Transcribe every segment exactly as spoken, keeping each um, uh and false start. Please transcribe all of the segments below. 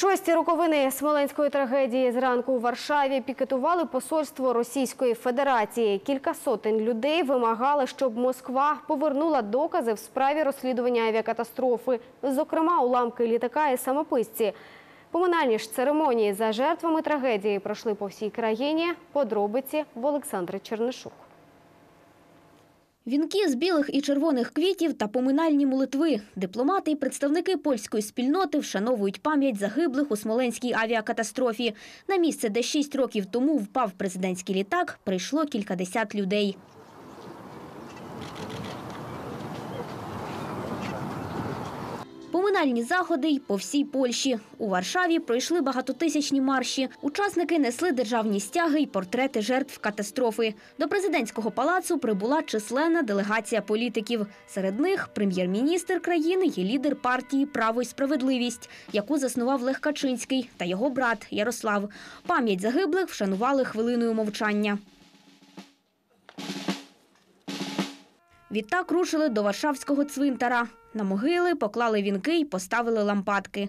Шості роковини Смоленської трагедії зранку у Варшаві пікетували посольство Російської Федерації. Кілька сотень людей вимагали, щоб Москва повернула докази в справі розслідування авіакатастрофи, зокрема уламки літака і самописці. Поминальні ж церемонії за жертвами трагедії пройшли по всій країні. Подробиці в Олександра Чернишук. Вінки з білих і червоних квітів та поминальні молитви. Дипломати і представники польської спільноти вшановують пам'ять загиблих у Смоленській авіакатастрофі. На місце, де шість років тому впав президентський літак, прийшло кількадесят людей. Поминальні заходи й по всій Польщі. У Варшаві пройшли багатотисячні марші. Учасники несли державні стяги й портрети жертв катастрофи. До президентського палацу прибула численна делегація політиків. Серед них прем'єр-міністр країни і лідер партії «Право і справедливість», яку заснував Лех Качинський, та його брат Ярослав. Пам'ять загиблих вшанували хвилиною мовчання. Відтак рушили до Варшавського цвинтара. На могили поклали вінки й поставили лампадки.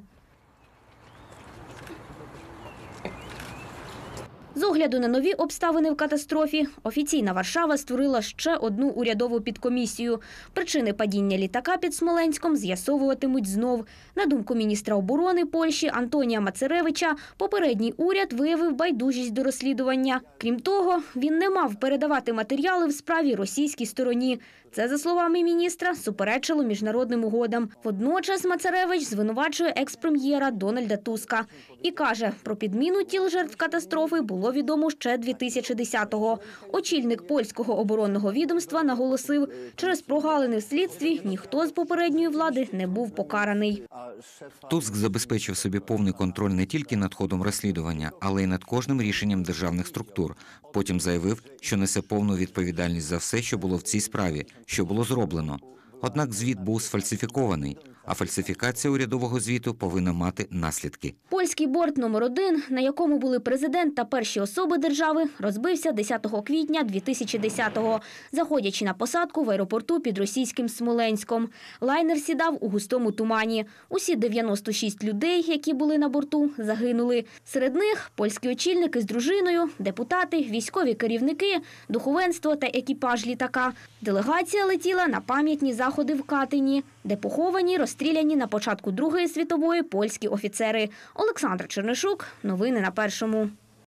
З огляду на нові обставини в катастрофі, офіційна Варшава створила ще одну урядову підкомісію. Причини падіння літака під Смоленськом з'ясовуватимуть знов. На думку міністра оборони Польщі Антонія Мацеревича, попередній уряд виявив байдужість до розслідування. Крім того, він не мав передавати матеріали в справі російській стороні. Це, за словами міністра, суперечило міжнародним угодам. Водночас Мацеревич звинувачує екс-прем'єра Дональда Туска. І каже, про підміну тіл жертв катастрофи було відомо ще дві тисячі десятого. Очільник польського оборонного відомства наголосив, через прогалини в слідстві ніхто з попередньої влади не був покараний. Туск забезпечив собі повний контроль не тільки над ходом розслідування, але й над кожним рішенням державних структур. Потім заявив, що несе повну відповідальність за все, що було в цій справі, що було зроблено. Однак звіт був сфальсифікований, а фальсифікація урядового звіту повинна мати наслідки. Польський борт номер один, на якому були президент та перші особи держави, розбився десятого квітня дві тисячі десятого, заходячи на посадку в аеропорту під російським Смоленськом. Лайнер сідав у густому тумані. Усі дев'яносто шість людей, які були на борту, загинули. Серед них польські очільники з дружиною, депутати, військові керівники, духовенство та екіпаж літака. Делегація летіла на пам'ятні заходи в Катині, де поховані розстріляні Стріляні на початку Другої світової польські офіцери. Олександр Чернишук. Новини на Першому.